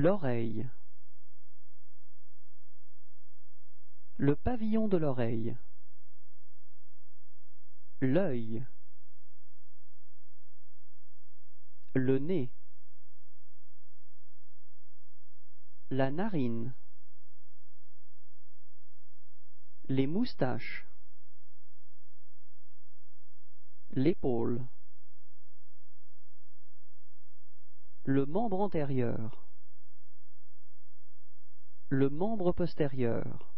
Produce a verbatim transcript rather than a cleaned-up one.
L'oreille. Le pavillon de l'oreille. L'œil. Le nez. La narine. Les moustaches. L'épaule. Le membre antérieur. Le membre postérieur.